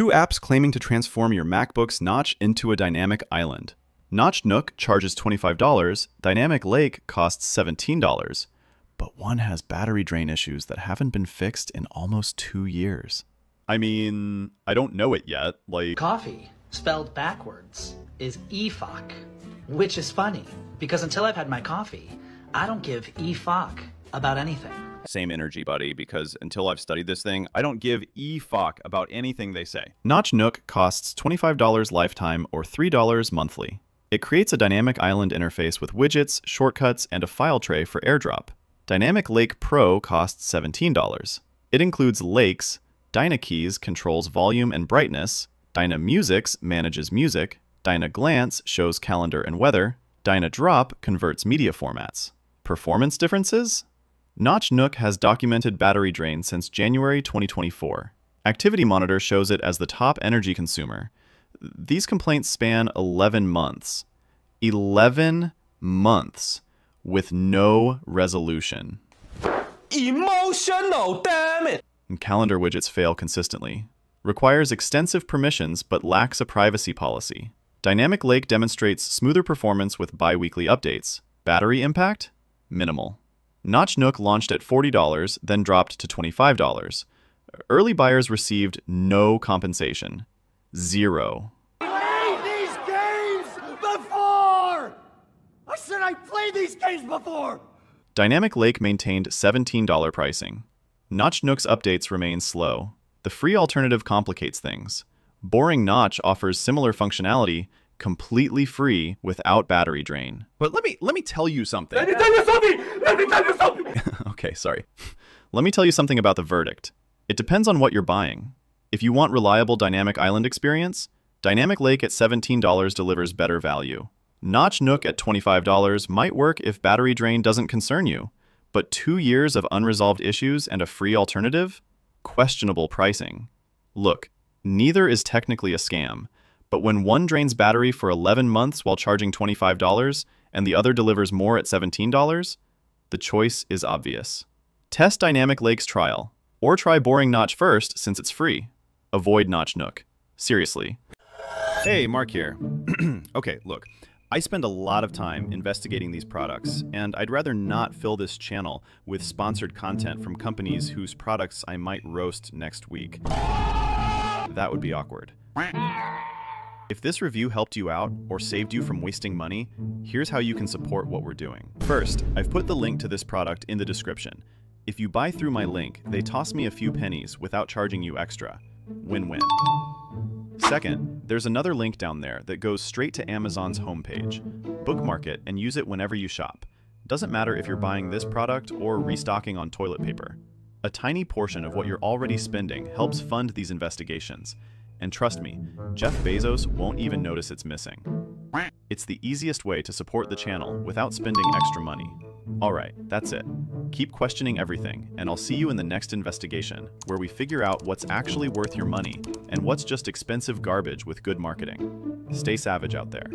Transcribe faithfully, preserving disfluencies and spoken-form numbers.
two apps claiming to transform your MacBook's Notch into a dynamic island. Notch Nook charges twenty-five dollars, Dynamic Lake costs seventeen dollars, but one has battery drain issues that haven't been fixed in almost two years. I mean, I don't know it yet, like... Coffee, spelled backwards, is E F O C, which is funny, because until I've had my coffee, I don't give E F O C about anything. Same energy, buddy, because until I've studied this thing, I don't give E F O C about anything they say. Notch Nook costs twenty-five dollars lifetime or three dollars monthly. It creates a dynamic island interface with widgets, shortcuts, and a file tray for AirDrop. Dynamic Lake Pro costs seventeen dollars. It includes lakes, Dyna Keys controls volume and brightness, Dyna Music manages music, Dyna Glance shows calendar and weather, Dyna Drop converts media formats. Performance differences? Notch Nook has documented battery drain since January twenty twenty-four. Activity Monitor shows it as the top energy consumer. These complaints span eleven months. eleven months with no resolution. Emotional, damn it! And calendar widgets fail consistently. Requires extensive permissions but lacks a privacy policy. Dynamic Lake demonstrates smoother performance with bi-weekly updates. Battery impact? Minimal. Notch Nook launched at forty dollars, then dropped to twenty-five dollars. Early buyers received no compensation. Zero. I played these games before! I said I played these games before! Dynamic Lake maintained seventeen dollars pricing. Notch Nook's updates remain slow. The free alternative complicates things. Boring Notch offers similar functionality, completely free without battery drain. But let me let me tell you something. Let me tell you something! Let me tell you something! Okay, sorry. Let me tell you something about the verdict. It depends on what you're buying. If you want reliable dynamic island experience, Dynamic Lake at seventeen dollars delivers better value. Notch Nook at twenty-five dollars might work if battery drain doesn't concern you, but two years of unresolved issues and a free alternative? Questionable pricing. Look, neither is technically a scam, but when one drains battery for eleven months while charging twenty-five dollars and the other delivers more at seventeen dollars, the choice is obvious. Test Dynamic Lake's trial, or try Boring Notch first since it's free. Avoid Notch Nook. Seriously. Hey, Mark here. Okay, look, I spend a lot of time investigating these products, and I'd rather not fill this channel with sponsored content from companies whose products I might roast next week. That would be awkward. If this review helped you out or saved you from wasting money, here's how you can support what we're doing. First, I've put the link to this product in the description. If you buy through my link, they toss me a few pennies without charging you extra. Win-win. Second, there's another link down there that goes straight to Amazon's homepage. Bookmark it and use it whenever you shop. Doesn't matter if you're buying this product or restocking on toilet paper. A tiny portion of what you're already spending helps fund these investigations. And trust me, Jeff Bezos won't even notice it's missing. It's the easiest way to support the channel without spending extra money. All right, that's it. Keep questioning everything, and I'll see you in the next investigation, where we figure out what's actually worth your money and what's just expensive garbage with good marketing. Stay savage out there.